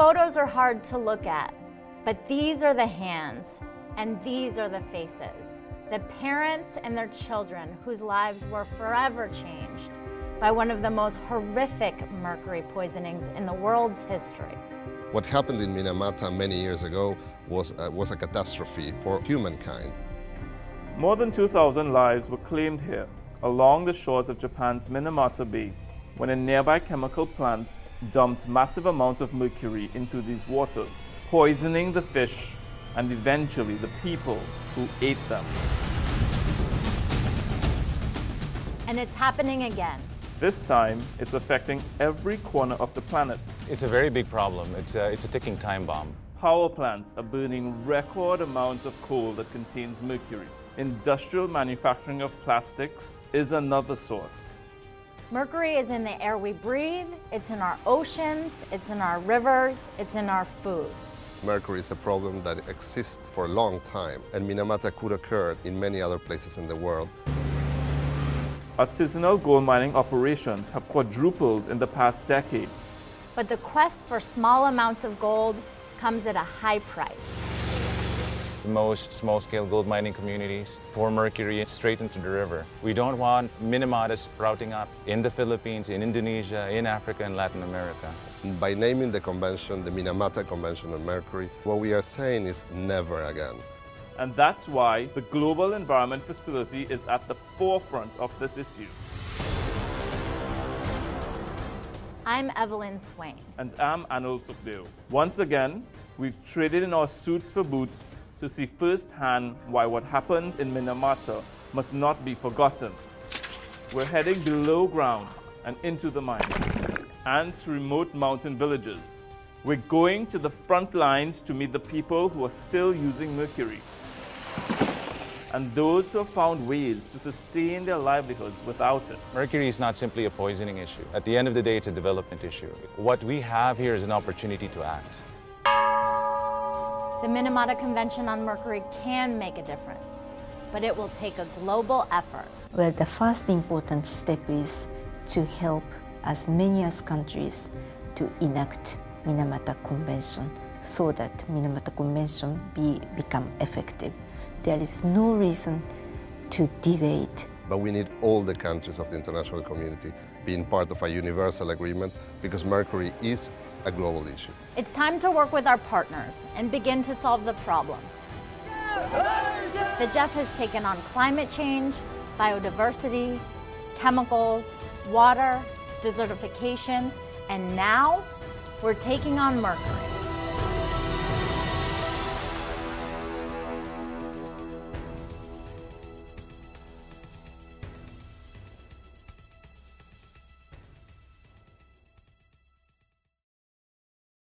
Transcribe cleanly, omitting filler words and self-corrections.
photos are hard to look at, but these are the hands and these are the faces. The parents and their children whose lives were forever changed by one of the most horrific mercury poisonings in the world's history. What happened in Minamata many years ago was a catastrophe for humankind. More than 2,000 lives were claimed here along the shores of Japan's Minamata Bay when a nearby chemical plant dumped massive amounts of mercury into these waters, poisoning the fish and eventually the people who ate them. And it's happening again. This time, it's affecting every corner of the planet. It's a very big problem. It's a ticking time bomb. Power plants are burning record amounts of coal that contains mercury. Industrial manufacturing of plastics is another source. Mercury is in the air we breathe, it's in our oceans, it's in our rivers, it's in our food. Mercury is a problem that exists for a long time, and Minamata could occur in many other places in the world. Artisanal gold mining operations have quadrupled in the past decade. But the quest for small amounts of gold comes at a high price. Most small-scale gold mining communities pour mercury straight into the river. We don't want Minamata sprouting up in the Philippines, in Indonesia, in Africa, and Latin America. By naming the convention the Minamata Convention on Mercury, what we are saying is never again. And that's why the Global Environment Facility is at the forefront of this issue. I'm Evelyn Swain. And I'm Anil Subdeo. Once again, we've traded in our suits for boots to see firsthand why what happened in Minamata must not be forgotten. We're heading below ground and into the mines and to remote mountain villages. We're going to the front lines to meet the people who are still using mercury and those who have found ways to sustain their livelihoods without it. Mercury is not simply a poisoning issue. At the end of the day, it's a development issue. What we have here is an opportunity to act. The Minamata Convention on Mercury can make a difference, but it will take a global effort. Well, the first important step is to help as many as countries to enact Minamata Convention so that Minamata Convention become effective. There is no reason to delay it. But we need all the countries of the international community being part of a universal agreement because mercury is a global issue. It's time to work with our partners and begin to solve the problem. The Jeff has taken on climate change, biodiversity, chemicals, water, desertification, and now we're taking on mercury.